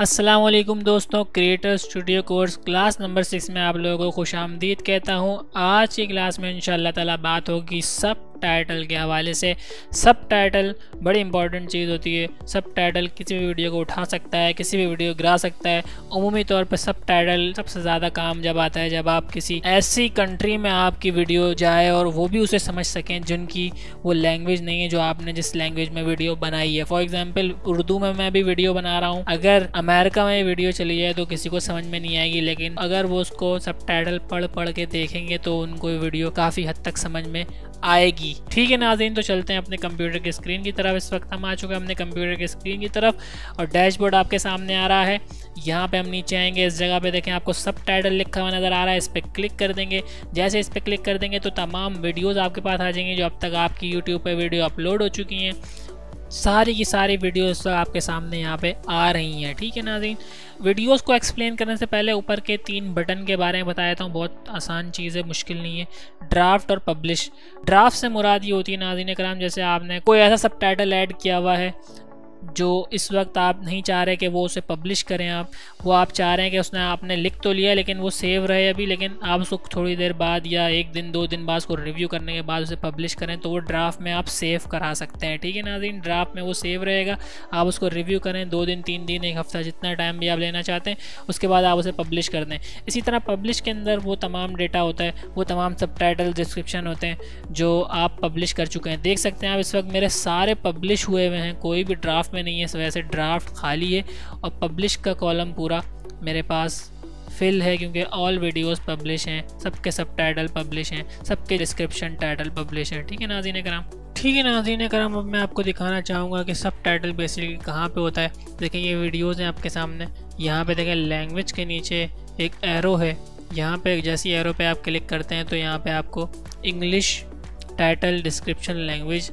अस्सलाम वालेकुम दोस्तों, creator studio course class number 6 में आप लोगों को खुशामदीद कहता हूं। आज की क्लास में इंशाअल्लाह ताला बात होगी सब टाइटल के हवाले से। सब टाइटल बड़ी इंपॉर्टेंट चीज़ होती है। सब टाइटल किसी भी वीडियो को उठा सकता है, किसी भी वीडियो को गिरा सकता है। उमूमी तौर पर सब टाइटल सबसे ज़्यादा काम जब आता है जब आप किसी ऐसी कंट्री में आपकी वीडियो जाए और वो भी उसे समझ सकें जिनकी वो लैंग्वेज नहीं है जो आपने जिस लैंग्वेज में वीडियो बनाई है। फॉर एग्ज़ाम्पल उर्दू में मैं भी वीडियो बना रहा हूँ, अगर अमेरिका में वीडियो चली जाए तो किसी को समझ में नहीं आएगी, लेकिन अगर वो उसको सब टाइटल पढ़ के देखेंगे तो उनको वीडियो काफ़ी हद तक समझ में आएगी। ठीक है नाज़रीन, तो चलते हैं अपने कंप्यूटर की स्क्रीन की तरफ। इस वक्त हम आ चुके हैं अपने कंप्यूटर की स्क्रीन की तरफ और डैशबोर्ड आपके सामने आ रहा है। यहाँ पे हम नीचे आएंगे, इस जगह पे देखें आपको सब टाइटल लिखा हुआ नज़र आ रहा है। इस पर क्लिक कर देंगे। जैसे इस पर क्लिक कर देंगे तो तमाम वीडियोज़ आपके पास आ जाएंगी जो अब तक आपकी यूट्यूब पर वीडियो अपलोड हो चुकी हैं। सारी की सारी वीडियोस आपके सामने यहाँ पे आ रही हैं। ठीक है नाज़रीन, वीडियोस को एक्सप्लेन करने से पहले ऊपर के 3 बटन के बारे में बता देता हूँ। बहुत आसान चीज़ है, मुश्किल नहीं है। ड्राफ्ट और पब्लिश। ड्राफ्ट से मुराद ये होती है नाज़रीन कराम, जैसे आपने कोई ऐसा सब टाइटल ऐड किया हुआ है जो इस वक्त आप नहीं चाह रहे कि वो उसे पब्लिश करें, आप चाह रहे हैं कि उसने आपने लिख तो लिया लेकिन वो सेव रहे अभी, लेकिन आप उसको थोड़ी देर बाद या 1 दिन 2 दिन बाद उसको रिव्यू करने के बाद उसे पब्लिश करें तो वो ड्राफ्ट में आप सेव करा सकते हैं। ठीक है नाज़रीन, ड्राफ्ट में वो सेव रहेगा, आप उसको रिव्यू करें 2 दिन 3 दिन 1 हफ़्ता, जितना टाइम भी आप लेना चाहते हैं, उसके बाद आप उसे पब्लिश कर दें। इसी तरह पब्लिश के अंदर वो तमाम डेटा होता है, वो तमाम सब टाइटल डिस्क्रिप्शन होते हैं जो आप पब्लिश कर चुके हैं। देख सकते हैं आप इस वक्त मेरे सारे पब्लिश हुए हुए हैं, कोई भी ड्राफ्ट में नहीं है, इस वजह से ड्राफ्ट खाली है और पब्लिश का कॉलम पूरा मेरे पास फिल है क्योंकि ऑल वीडियोस पब्लिश हैं, सबके सब टाइटल पब्लिश हैं, सबके डिस्क्रिप्शन टाइटल पब्लिश हैं। ठीक है नाज़रीन कराम, अब मैं आपको दिखाना चाहूँगा कि सब टाइटल बेसिकली कहाँ पे होता है। देखें ये वीडियोज़ हैं आपके सामने, यहाँ पे देखें लैंग्वेज के नीचे एक एरो है, यहाँ पर जैसी एरो पर आप क्लिक करते हैं तो यहाँ पर आपको इंग्लिश टाइटल डिस्क्रिप्शन लैंग्वेज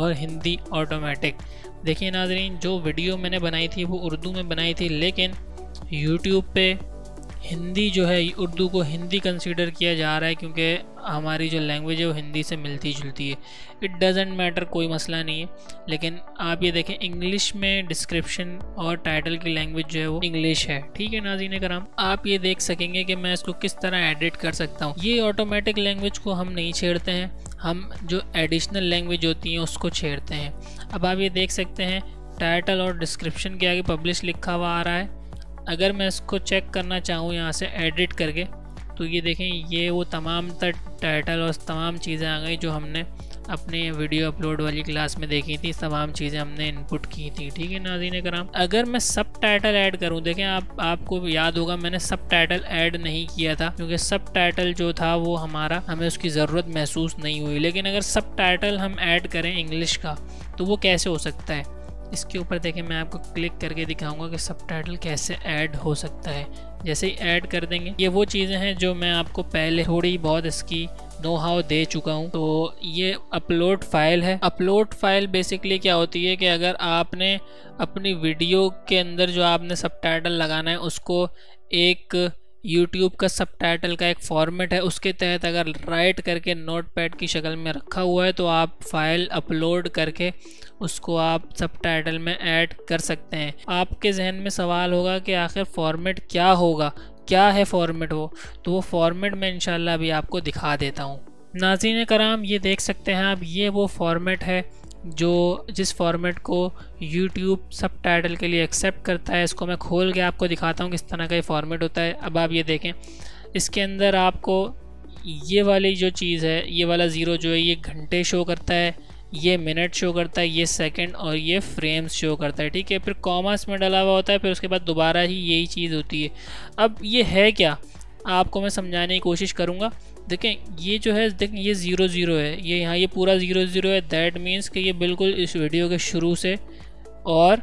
और हिंदी ऑटोमेटिक। देखिए नाज़रीन, जो वीडियो मैंने बनाई थी वो उर्दू में बनाई थी, लेकिन YouTube पे हिंदी जो है उर्दू को हिंदी कंसीडर किया जा रहा है क्योंकि हमारी जो लैंग्वेज है वो हिंदी से मिलती जुलती है। इट डजेंट मैटर, कोई मसला नहीं है, लेकिन आप ये देखें इंग्लिश में डिस्क्रिप्शन और टाइटल की लैंग्वेज जो है वो इंग्लिश है। ठीक है नाज़रीन कराम, आप ये देख सकेंगे कि मैं इसको किस तरह एडिट कर सकता हूँ। ये ऑटोमेटिक लैंग्वेज को हम नहीं छेड़ते हैं, हम जो एडिशनल लैंग्वेज होती हैं उसको छेड़ते हैं। अब आप ये देख सकते हैं टाइटल और डिस्क्रिप्शन के आगे पब्लिश लिखा हुआ आ रहा है। अगर मैं इसको चेक करना चाहूँ यहाँ से एडिट करके तो ये देखें ये वो तमाम टाइटल और तमाम चीज़ें आ गई जो हमने अपने वीडियो अपलोड वाली क्लास में देखी थी, तमाम चीज़ें हमने इनपुट की थी। ठीक है नाज़रीन कराम, अगर मैं सब टाइटल ऐड करूं, देखें आपको याद होगा मैंने सब टाइटल ऐड नहीं किया था क्योंकि सब टाइटल जो था वो हमें उसकी ज़रूरत महसूस नहीं हुई, लेकिन अगर सब टाइटल हम ऐड करें इंग्लिश का तो वो कैसे हो सकता है। इसके ऊपर देखें मैं आपको क्लिक करके दिखाऊंगा कि सब टाइटल कैसे ऐड हो सकता है। जैसे ही ऐड कर देंगे, ये वो चीज़ें हैं जो मैं आपको पहले थोड़ी बहुत इसकी नो हाउ दे चुका हूँ। तो ये अपलोड फाइल है। अपलोड फाइल बेसिकली क्या होती है कि अगर आपने अपनी वीडियो के अंदर जो आपने सब टाइटल लगाना है उसको एक YouTube का सब टाइटल का एक फॉर्मेट है उसके तहत अगर राइट करके नोटपैड की शक्ल में रखा हुआ है तो आप फाइल अपलोड करके उसको आप सब टाइटल में ऐड कर सकते हैं। आपके जहन में सवाल होगा कि आखिर फॉर्मेट क्या होगा, क्या है फॉर्मेट वो, तो वो फॉर्मेट मैं इंशाल्लाह अभी आपको दिखा देता हूँ। नाज़रीन कराम, ये देख सकते हैं आप, ये वो फॉर्मेट है जिस फॉर्मेट को YouTube सब टाइटल के लिए एक्सेप्ट करता है। इसको मैं खोल के आपको दिखाता हूँ किस तरह का ये फॉर्मेट होता है। अब आप ये देखें इसके अंदर आपको ये वाली जो चीज़ है, ये वाला ज़ीरो जो है ये घंटे शो करता है, ये मिनट शो करता है, ये सेकंड और ये फ्रेम्स शो करता है। ठीक है, फिर कॉमर्स में डला हुआ होता है, फिर उसके बाद दोबारा ही यही चीज़ होती है। अब ये है क्या, आपको मैं समझाने की कोशिश करूँगा। देखें ये जो है, देखें ये 00 है, ये यहाँ ये पूरा 00 है। दैट मीन्स कि ये बिल्कुल इस वीडियो के शुरू से, और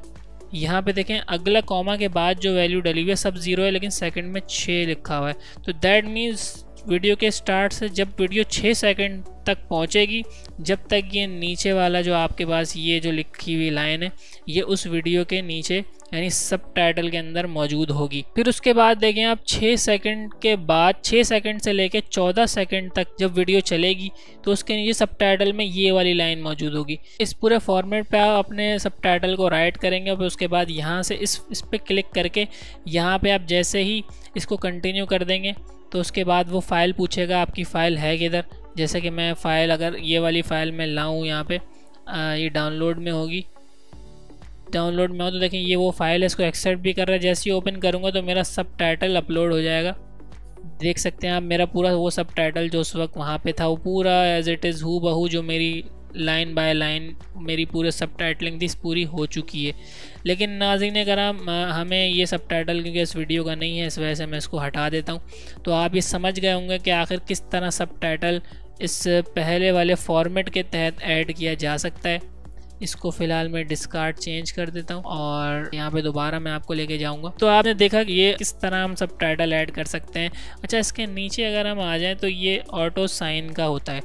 यहाँ पे देखें अगला कॉमा के बाद जो वैल्यू डली हुई है सब 0 है, लेकिन सेकंड में 6 लिखा हुआ है। तो दैट मीन्स वीडियो के स्टार्ट से जब वीडियो 6 सेकंड तक पहुंचेगी, जब तक ये नीचे वाला जो आपके पास ये जो लिखी हुई लाइन है ये उस वीडियो के नीचे यानी सब टाइटल के अंदर मौजूद होगी। फिर उसके बाद देखें आप 6 सेकंड के बाद 6 सेकंड से लेकर 14 सेकंड तक जब वीडियो चलेगी तो उसके नीचे सब टाइटल में ये वाली लाइन मौजूद होगी। इस पूरे फॉर्मेट पे आप अपने सब टाइटल को राइट करेंगे और उसके बाद यहाँ से इस पर क्लिक करके यहाँ पर आप जैसे ही इसको कंटिन्यू कर देंगे तो उसके बाद वो फ़ाइल पूछेगा आपकी फ़ाइल है किधर। जैसे कि मैं फ़ाइल अगर ये वाली फ़ाइल मैं लाऊं यहाँ पे ये डाउनलोड में होगी, डाउनलोड में हो तो देखें ये वो फ़ाइल है, इसको एक्सेप्ट भी कर रहा है। जैसे ही ओपन करूँगा तो मेरा सब टाइटल अपलोड हो जाएगा। देख सकते हैं आप मेरा पूरा वो सब टाइटल जो उस वक्त वहाँ पे था वो पूरा एज़ इट इज़ हू बहू जो मेरी लाइन बाय लाइन मेरी पूरे सब टाइटलिंग थी पूरी हो चुकी है। लेकिन नाज़रीन कराम हमें ये सब टाइटल क्योंकि इस वीडियो का नहीं है इस वजह से मैं इसको हटा देता हूँ। तो आप ये समझ गए होंगे कि आखिर किस तरह सब टाइटल इस पहले वाले फॉर्मेट के तहत ऐड किया जा सकता है। इसको फ़िलहाल मैं डिस्कार्ड चेंज कर देता हूँ और यहाँ पे दोबारा मैं आपको लेके जाऊँगा। तो आपने देखा कि ये किस तरह हम सब टाइटल ऐड कर सकते हैं। अच्छा, इसके नीचे अगर हम आ जाएं तो ये ऑटो साइन का होता है।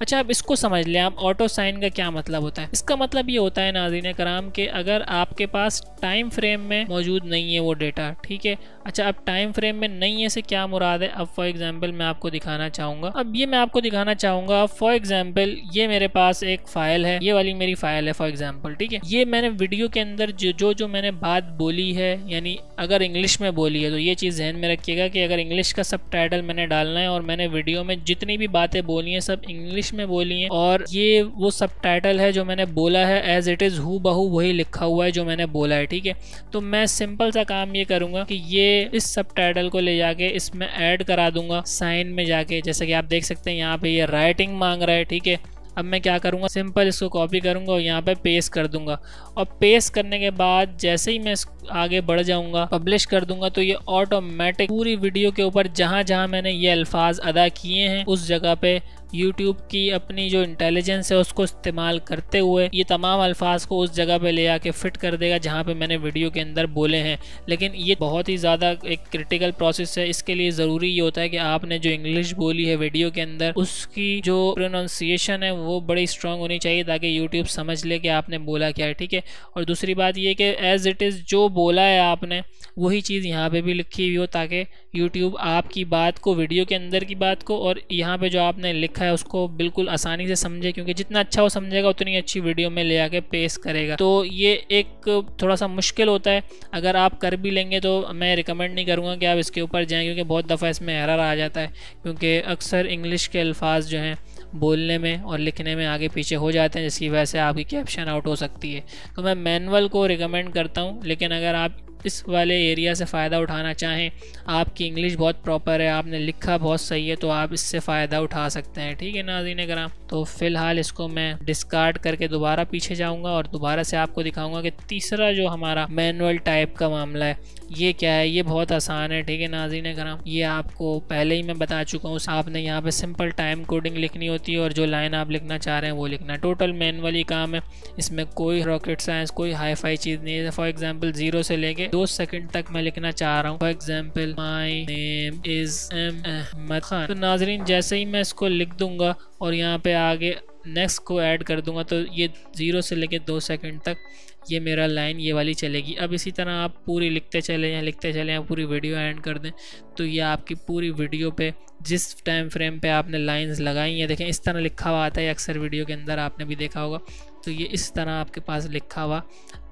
अच्छा, आप इसको समझ लें आप ऑटो साइन का क्या मतलब होता है। इसका मतलब ये होता है नाज़रीन कराम कि अगर आपके पास टाइम फ्रेम में मौजूद नहीं है वो डेटा, ठीक है। अच्छा, अब टाइम फ्रेम में नहीं है से क्या मुराद है। अब फॉर एग्ज़ाम्पल मैं आपको दिखाना चाहूँगा, अब ये मैं आपको दिखाना चाहूँगा। फॉर एग्ज़ाम्पल ये मेरे पास एक फ़ाइल है, ये वाली मेरी फ़ाइल है फॉर एग्जाम्पल, ठीक है। ये मैंने वीडियो के अंदर जो जो मैंने बात बोली है यानी अगर इंग्लिश में बोली है तो ये चीज़ ध्यान में रखिएगा कि अगर इंग्लिश का सब टाइटल मैंने डालना है और मैंने वीडियो में जितनी भी बातें बोली हैं सब इंग्लिश में बोली हैं और ये वो सब टाइटल है जो मैंने बोला है एज इट इज़ हू बहू वही लिखा हुआ है जो मैंने बोला है, ठीक है। तो मैं सिंपल सा काम ये करूँगा कि ये इस सब टाइटल को ले जाके इसमें ऐड करा दूंगा साइन में जाके। जैसे कि आप देख सकते हैं यहाँ पर ये राइटिंग मांग रहा है, ठीक है। अब मैं क्या करूँगा, सिंपल इसको कॉपी करूँगा और यहाँ पे पेस्ट कर दूँगा और पेस्ट करने के बाद जैसे ही मैं आगे बढ़ जाऊँगा पब्लिश कर दूँगा तो ये ऑटोमेटिक पूरी वीडियो के ऊपर जहाँ जहाँ मैंने ये अल्फाज अदा किए हैं उस जगह पे YouTube की अपनी जो इंटेलिजेंस है उसको इस्तेमाल करते हुए ये तमाम अल्फाज को उस जगह पे ले आके फ़िट कर देगा जहाँ पे मैंने वीडियो के अंदर बोले हैं। लेकिन ये बहुत ही ज़्यादा एक क्रिटिकल प्रोसेस है। इसके लिए ज़रूरी ये होता है कि आपने जो इंग्लिश बोली है वीडियो के अंदर उसकी जो प्रोनाउंसिएशन है वो बड़ी स्ट्रॉन्ग होनी चाहिए ताकि यूट्यूब समझ ले कि आपने बोला क्या है, ठीक है। और दूसरी बात यह कि एज़ इट इज़ जो बोला है आपने वही चीज़ यहाँ पर भी लिखी हुई हो ताकि यूट्यूब आपकी बात को वीडियो के अंदर की बात को और यहाँ पर जो आपने लिखा है उसको बिल्कुल आसानी से समझे क्योंकि जितना अच्छा वो समझेगा उतनी अच्छी वीडियो में ले आके पेश करेगा। तो ये एक थोड़ा सा मुश्किल होता है। अगर आप कर भी लेंगे तो मैं रिकमेंड नहीं करूँगा कि आप इसके ऊपर जाएं क्योंकि बहुत दफ़ा इसमें एरर आ जाता है क्योंकि अक्सर इंग्लिश के अल्फाज जो हैं बोलने में और लिखने में आगे पीछे हो जाते हैं जिसकी वजह से आपकी कैप्शन आउट हो सकती है। तो मैं मैनुअल को रिकमेंड करता हूँ। लेकिन अगर आप इस वाले एरिया से फ़ायदा उठाना चाहें, आपकी इंग्लिश बहुत प्रॉपर है, आपने लिखा बहुत सही है, तो आप इससे फ़ायदा उठा सकते हैं, ठीक है नाज़रीन कराम। तो फ़िलहाल इसको मैं डिस्कार्ड करके दोबारा पीछे जाऊंगा और दोबारा से आपको दिखाऊंगा कि तीसरा जो हमारा मैनुअल टाइप का मामला है ये क्या है। ये बहुत आसान है, ठीक है नाज़रीन कराम। ये आपको पहले ही मैं बता चुका हूँ। आपने यहाँ पर सिंपल टाइम कोडिंग लिखनी होती है और जो लाइन आप लिखना चाह रहे हैं वो लिखना है। टोटल मैनुअली काम है, इसमें कोई रॉकेट साइंस कोई हाई फाई चीज़ नहीं है। फॉर एग्ज़ाम्पल 0 से लेके 2 सेकंड तक मैं लिखना चाह रहा हूँ। For example my name is M Ahmad Khan. तो नाजरीन जैसे ही मैं इसको लिख दूंगा और यहाँ पे आगे नेक्स्ट को ऐड कर दूंगा तो ये 0 से लेके 2 सेकंड तक ये मेरा लाइन ये वाली चलेगी। अब इसी तरह आप पूरी लिखते चले हैं पूरी वीडियो एंड कर दें तो ये आपकी पूरी वीडियो पे जिस टाइम फ्रेम पे आपने लाइंस लगाई हैं देखें इस तरह लिखा हुआ आता है अक्सर वीडियो के अंदर, आपने भी देखा होगा। तो ये इस तरह आपके पास लिखा हुआ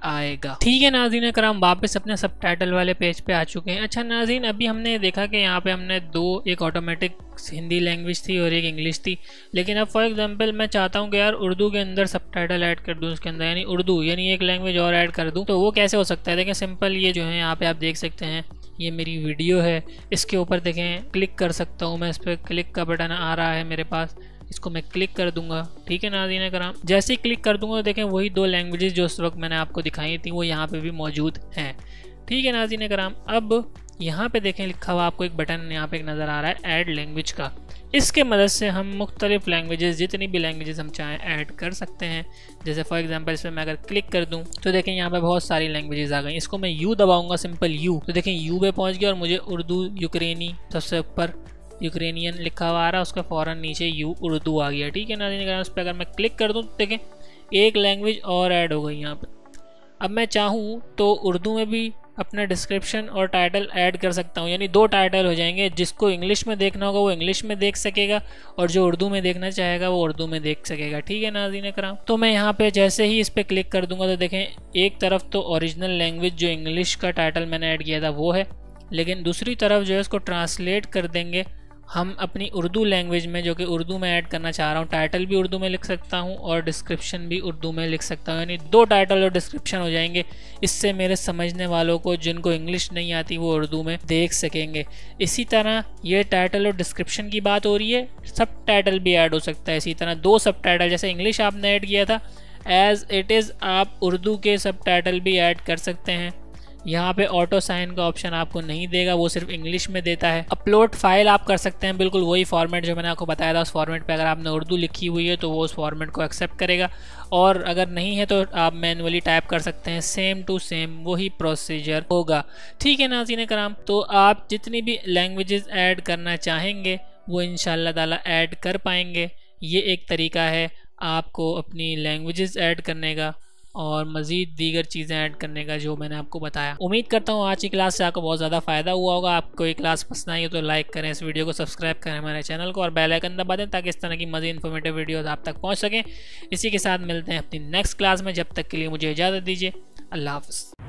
आएगा, ठीक है नाज़रीन कराम। वापस अपने सब टाइटल वाले पेज पे आ चुके हैं। अच्छा नाज़रीन, अभी हमने देखा कि यहाँ पे हमने दो, एक ऑटोमेटिक हिंदी लैंग्वेज थी और एक इंग्लिश थी। लेकिन अब फॉर एग्जांपल मैं चाहता हूँ कि यार उर्दू के अंदर सब टाइटल ऐड कर दूँ उसके अंदर, यानी उर्दू यानी एक लैंग्वेज और ऐड कर दूँ, तो वो कैसे हो सकता है। देखें सिंपल ये जो है यहाँ पर आप देख सकते हैं ये मेरी वीडियो है, इसके ऊपर देखें क्लिक कर सकता हूँ मैं, इस पर क्लिक का बटन आ रहा है मेरे पास, इसको मैं क्लिक कर दूंगा, ठीक है नाज़रीन कराम। जैसे ही क्लिक कर दूंगा देखें वही दो लैंग्वेजेस जो उस वक्त मैंने आपको दिखाई थी वो यहाँ पे भी मौजूद हैं, ठीक है नाज़रीन कराम। अब यहाँ पे देखें लिखा हुआ आपको एक बटन यहाँ पे एक नज़र आ रहा है ऐड लैंग्वेज का। इसके मदद से हम मुख्तलिफ लैंग्वेजेस जितनी भी लैंग्वेजेस हम चाहें ऐड कर सकते हैं। जैसे फॉर एग्जांपल इस पर मैं अगर क्लिक कर दूं तो देखें यहाँ पे बहुत सारी लैंग्वेजेस आ गई। इसको मैं यू दबाऊंगा, सिंपल यू, तो देखें यू पे पहुँच गया और मुझे उर्दू यूक्रेनी सबसे ऊपर यूक्रेनियन लिखा हुआ आ रहा है, उसके फ़ौरन नीचे यू उर्दू आ गया। ठीक है नाज़रीन कराम, उस पर अगर मैं क्लिक कर दूँ तो देखें एक लैंग्वेज और ऐड हो गई यहाँ पे। अब मैं चाहूँ तो उर्दू में भी अपना डिस्क्रिप्शन और टाइटल ऐड कर सकता हूँ, यानी दो टाइटल हो जाएंगे। जिसको इंग्लिश में देखना होगा वो इंग्लिश में देख सकेगा, और जो उर्दू में देखना चाहेगा वो उर्दू में देख सकेगा। ठीक है नाज़रीन कराम, तो मैं यहाँ पे जैसे ही इस पर क्लिक कर दूँगा तो देखें एक तरफ तो ओरिजिनल लैंग्वेज जो इंग्लिश का टाइटल मैंने ऐड किया था वो है, लेकिन दूसरी तरफ जो है इसको ट्रांसलेट कर देंगे हम अपनी उर्दू लैंग्वेज में, जो कि उर्दू में ऐड करना चाह रहा हूँ। टाइटल भी उर्दू में लिख सकता हूँ और डिस्क्रिप्शन भी उर्दू में लिख सकता हूँ, यानी दो टाइटल और डिस्क्रिप्शन हो जाएंगे। इससे मेरे समझने वालों को, जिनको इंग्लिश नहीं आती, वो उर्दू में देख सकेंगे। इसी तरह ये टाइटल और डिस्क्रिप्शन की बात हो रही है, सब टाइटल भी ऐड हो सकता है। इसी तरह दो सब टाइटल, जैसे इंग्लिश आपने ऐड किया था एज़ इट इज़, आप उर्दू के सब टाइटल भी ऐड कर सकते हैं। यहाँ पे ऑटो साइन का ऑप्शन आपको नहीं देगा, वो सिर्फ इंग्लिश में देता है। अपलोड फाइल आप कर सकते हैं, बिल्कुल वही फॉर्मेट जो मैंने आपको बताया था, उस फॉर्मेट पे अगर आपने उर्दू लिखी हुई है तो वो उस फॉर्मेट को एक्सेप्ट करेगा, और अगर नहीं है तो आप मैनुअली टाइप कर सकते हैं। सेम टू सेम वही प्रोसीजर होगा। ठीक है नाज़रीन कराम, तो आप जितनी भी लैंग्वेजेस ऐड करना चाहेंगे वो इंशाल्लाह ताला ऐड कर पाएंगे। ये एक तरीका है आपको अपनी लैंग्वेजेस ऐड करने का और मज़ीद दीगर चीज़ें ऐड करने का, जो मैंने आपको बताया। उम्मीद करता हूँ आज की क्लास से आपको बहुत ज़्यादा फ़ायदा हुआ होगा। आपको ये क्लास पसंद आई हो तो लाइक करें, इस वीडियो को सब्सक्राइब करें हमारे चैनल को, और बेल आइकन दबा दें ताकि इस तरह की मज़ीद इन्फॉर्मेटिव वीडियोस आप तक पहुँच सकें। इसी के साथ मिलते हैं अपनी नेक्स्ट क्लास में, जब तक के लिए मुझे इजाज़त दीजिए। अल्लाह हाफ़िज़।